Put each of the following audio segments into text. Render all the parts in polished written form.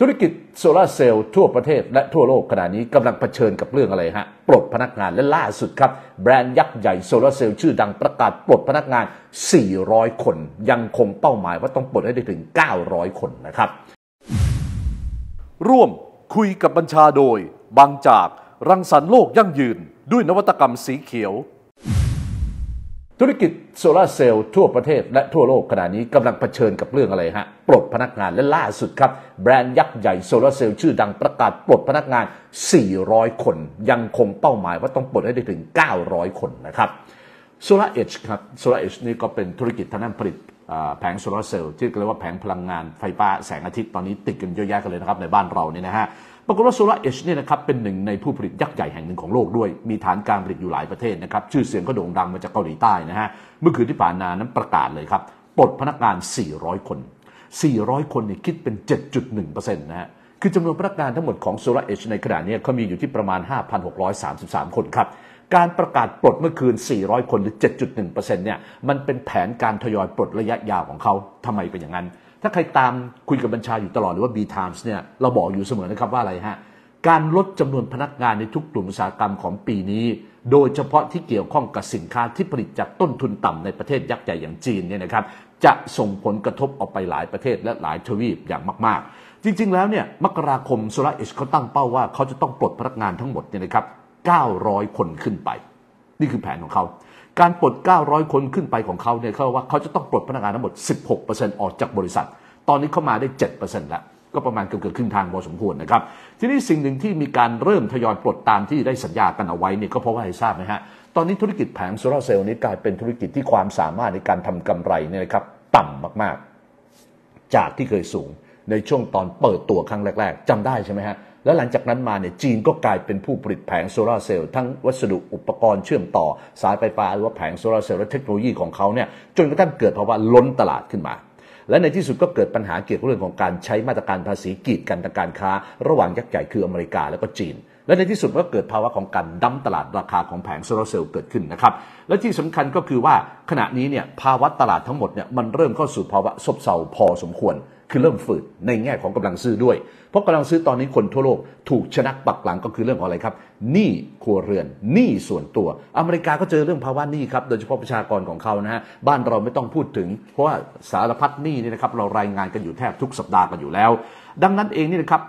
ธุรกิจโซลาร์เซลล์ทั่วประเทศและทั่วโลกขณะนี้กำลังเผชิญกับเรื่องอะไรฮะปลดพนักงานและล่าสุดครับแบรนด์ยักษ์ใหญ่โซลาร์เซลล์ชื่อดังประกาศปลดพนักงาน400คนยังคงเป้าหมายว่าต้องปลดให้ได้ถึง900คนนะครับร่วมคุยกับบัญชาโดยบางจากรังสรรค์โลกยั่งยืนด้วยนวัตกรรมสีเขียวธุรกิจโซลาร์เซลล์ทั่วประเทศและทั่วโลกขณะนี้กำลังเผชิญกับเรื่องอะไรฮะปลดพนักงานและล่าสุดครับแบรนด์ยักษ์ใหญ่โซลาร์เซลล์ชื่อดังประกาศปลดพนักงาน400คนยังคงเป้าหมายว่าต้องปลดให้ได้ถึง900คนนะครับ SolarEdge ครับ SolarEdge นี่ก็เป็นธุรกิจทางด้านผลิตแผงโซลาร์เซลล์ที่เรียกว่าแผงพลังงานไฟฟ้าแสงอาทิตย์ตอนนี้ติดกันเยอะแยะกันเลยนะครับในบ้านเราเนี่ยนะฮะปรากฏว่า SolarEdge เนี่ยนะครับเป็นหนึ่งในผู้ผลิตยักษ์ใหญ่แห่งหนึ่งของโลกด้วยมีฐานการผลิตอยู่หลายประเทศนะครับชื่อเสียงก็โด่งดังมาจากเกาหลีใต้นะฮะเมื่อคืนที่ผ่านมานั้นประกาศเลยครับปลดพนักงาน400คนเนี่ยคิดเป็น 7.1% นะฮะคือจำนวนพนักงานทั้งหมดของ SolarEdge ในขณะนี้เขามีอยู่ที่ประมาณ 5,633 คนครับการประกาศปลดเมื่อคืน400คนหรือ 7.1% เนี่ยมันเป็นแผนการทยอยปลดระยะยาวของเขาทำไมเป็นอย่างนั้นถ้าใครตามคุยกับบัญชาอยู่ตลอดหรือว่า B Times เนี่ยเราบอกอยู่เสมอนะครับว่าอะไรฮะการลดจำนวนพนักงานในทุกกลุ่มอุตสาหกรรมของปีนี้โดยเฉพาะที่เกี่ยวข้องกับสินค้าที่ผลิตจากต้นทุนต่ำในประเทศยักษ์ใหญ่อย่างจีนเนี่ยนะครับจะส่งผลกระทบออกไปหลายประเทศและหลายทวีปอย่างมากๆจริงๆแล้วเนี่ยมกราคม SolarEdge เขาตั้งเป้าว่าเขาจะต้องปลดพนักงานทั้งหมดเนี่ยนะครับ900คนขึ้นไปนี่คือแผนของเขาการปลด900คนขึ้นไปของเขาเนี่ยเขาว่าเขาจะต้องปลดพนักงานทั้งหมด 16% ออกจากบริษัทตอนนี้เขามาได้ 7% แล้วก็ประมาณเกือบครึ่งทางพอสมควรนะครับทีนี้สิ่งหนึ่งที่มีการเริ่มทยอยปลดตามที่ได้สัญญากันเอาไว้เนี่ยก็เพราะว่าให้ทราบนะฮะตอนนี้ธุรกิจแผงโซลาร์เซลล์นี้กลายเป็นธุรกิจที่ความสามารถในการทำกำไรเนี่ยนะครับต่ำมากๆจากที่เคยสูงในช่วงตอนเปิดตัวครั้งแรกๆจำได้ใช่ไหมฮะแล้วหลังจากนั้นมาเนี่ยจีนก็กลายเป็นผู้ผลิตแผงโซลาร์เซลล์ทั้งวัสดุอุปกรณ์เชื่อมต่อสายไฟฟ้าหรือว่าแผงโซลาร์เซลล์และเทคโนโลยีของเขาเนี่ยจนกระทั่งเกิดภาวะล้นตลาดขึ้นมาและในที่สุดก็เกิดปัญหาเกี่ยวกับเรื่องของการใช้มาตรการภาษีกีดกันทางการค้าระหว่างยักษ์ใหญ่คืออเมริกาและก็จีนและในที่สุดก็เกิดภาวะของการดั้มตลาดราคาของแผงโซลาร์เซลล์เกิดขึ้นนะครับและที่สำคัญก็คือว่าขณะนี้เนี่ยภาวะตลาดทั้งหมดเนี่ยมันเริ่มเข้าสู่ภาวะซบเซาพอสมควรคือเริ่มฝืดในแง่ของกำลังซื้อด้วยเพราะกำลังซื้อตอนนี้คนทั่วโลกถูกชะงักปักหลังก็คือเรื่องของอะไรครับหนี้ครัวเรือนหนี้ส่วนตัวอเมริกาก็เจอเรื่องภาวะหนี้ครับโดยเฉพาะประชากรของเขานะฮะบ้านเราไม่ต้องพูดถึงเพราะว่าสารพัดหนี้นี่นะครับเรารายงานกันอยู่แทบทุกสัปดาห์กันอยู่แล้วดังนั้นเองนี่นะครับ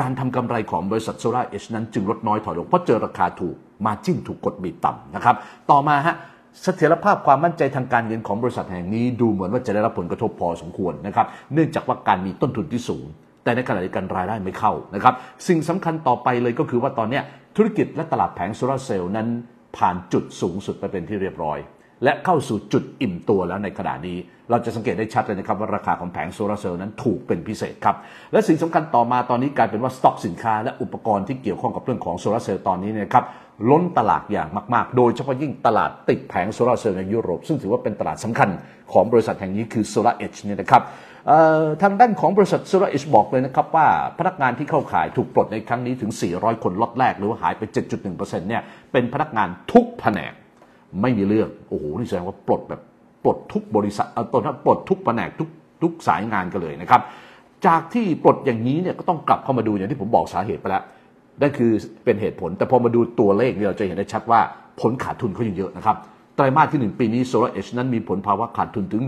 การทำกำไรของบริษัท SolarEdge นั้นจึงลดน้อยถอยลงเพราะเจอราคาถูกmarginถูกกดบีบต่ำนะครับต่อมาฮะเสถียรภาพความมั่นใจทางการเงินของบริษัทแห่งนี้ดูเหมือนว่าจะได้รับผลกระทบพอสมควรนะครับเนื่องจากว่าการมีต้นทุนที่สูงแต่ในขณะเดียวกันรายได้ไม่เข้านะครับสิ่งสำคัญต่อไปเลยก็คือว่าตอนนี้ธุรกิจและตลาดแผงโซลาร์เซลล์นั้นผ่านจุดสูงสุดไปเป็นที่เรียบร้อยและเข้าสู่จุดอิ่มตัวแล้วในขณะนี้เราจะสังเกตได้ชัดเลยนะครับว่าราคาของแผงโซลาร์เซลล์นั้นถูกเป็นพิเศษครับและสิ่งสำคัญต่อมาตอนนี้กลายเป็นว่าสต็อกสินค้าและอุปกรณ์ที่เกี่ยวข้องกับเรื่องของโซลาร์เซลล์ตอนนี้นะครับล้นตลาดอย่างมากๆโดยเฉพาะยิ่งตลาดติดแผงโซลาร์เซลล์ในยุโรปซึ่งถือว่าเป็นตลาดสำคัญของบริษัทแห่งนี้คือ SolarEdge เนี่ยนะครับทางด้านของบริษัท SolarEdge บอกเลยนะครับว่าพนักงานที่เข้าขายถูกปลดในครั้งนี้ถึง400คนล็อตแรกหรือว่าหายไป 7.1% เนี่ยเป็นพนักงานทุกแผนกไม่มีเรื่องโอ้โหนี่แสดงว่าปลดแบบปลดทุกบริษัทตอนนั้นปลดทุกแผนกทุกสายงานกันเลยนะครับจากที่ปลดอย่างนี้เนี่ยก็ต้องกลับเข้ามาดูอย่างที่ผมบอกสาเหตุไปแล้วนั่นคือเป็นเหตุผลแต่พอมาดูตัวเลขเนี่ยเราจะเห็นได้ชัดว่าผลขาดทุนเขายังเยอะนะครับไตรมาสที่ 1 ปีนี้ SolarEdge นั้นมีผลภาวะขาดทุนถึง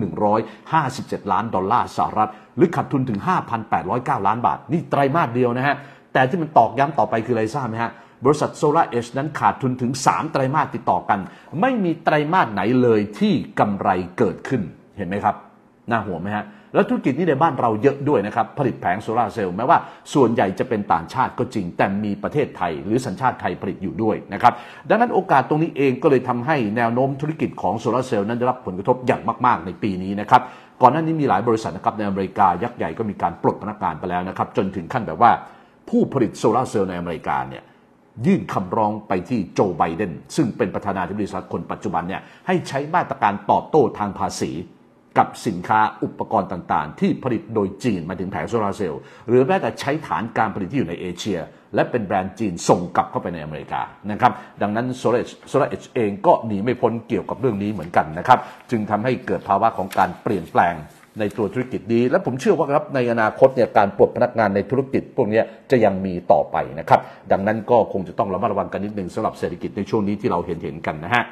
$157 ล้านหรือขาดทุนถึง 5,809 ล้านบาทนี่ไตรมาสเดียวนะฮะแต่ที่มันตอกย้ำต่อไปคืออะไรทราบไหมฮะบริษัท SolarEdge นั้นขาดทุนถึง3 ไตรมาสติดต่อกันไม่มีไตรมาสไหนเลยที่กำไรเกิดขึ้นเห็นไหมครับน่าห่วงไหมฮะแล้วธุรกิจนี้ในบ้านเราเยอะด้วยนะครับผลิตแผงโซลาร์เซลล์แม้ว่าส่วนใหญ่จะเป็นต่างชาติก็จริงแต่มีประเทศไทยหรือสัญชาติไทยผลิตอยู่ด้วยนะครับดังนั้นโอกาสตรงนี้เองก็เลยทำให้แนวโน้มธุรกิจของโซลาร์เซลล์นั้นได้รับผลกระทบอย่างมากๆในปีนี้นะครับก่อนหน้านี้มีหลายบริษัทนะครับในอเมริกายักษ์ใหญ่ก็มีการปลดพนักงานไปแล้วนะครับจนถึงขั้นแบบว่าผู้ผลิตโซลาร์เซลล์ในอเมริกาเนี่ยยื่นคำร้องไปที่โจไบเดนซึ่งเป็นประธานาธิบดีสหรัฐคนปัจจุบันเนี่ยให้ใช้มาตรการตอบโต้ทางภาษีกับสินค้าอุปกรณ์ต่างๆที่ผลิตโดยจีนมาถึงแผงโซลาร์เซลล์หรือแม้แต่ใช้ฐานการผลิตที่อยู่ในเอเชียและเป็นแบรนด์จีนส่งกลับเข้าไปในอเมริกานะครับดังนั้น SolarEdge เองก็หนีไม่พ้นเกี่ยวกับเรื่องนี้เหมือนกันนะครับจึงทำให้เกิดภาวะของการเปลี่ยนแปลง ในตัวธุรกิจดีและผมเชื่อว่าครับในอนาคตเนี่ยการปลดพนักงานในธุรกิจพวกนี้จะยังมีต่อไปนะครับดังนั้นก็คงจะต้องระมัดระวังกันนิดนึงสำหรับเศรษฐกิจในช่วงนี้ที่เราเห็นกันนะฮะ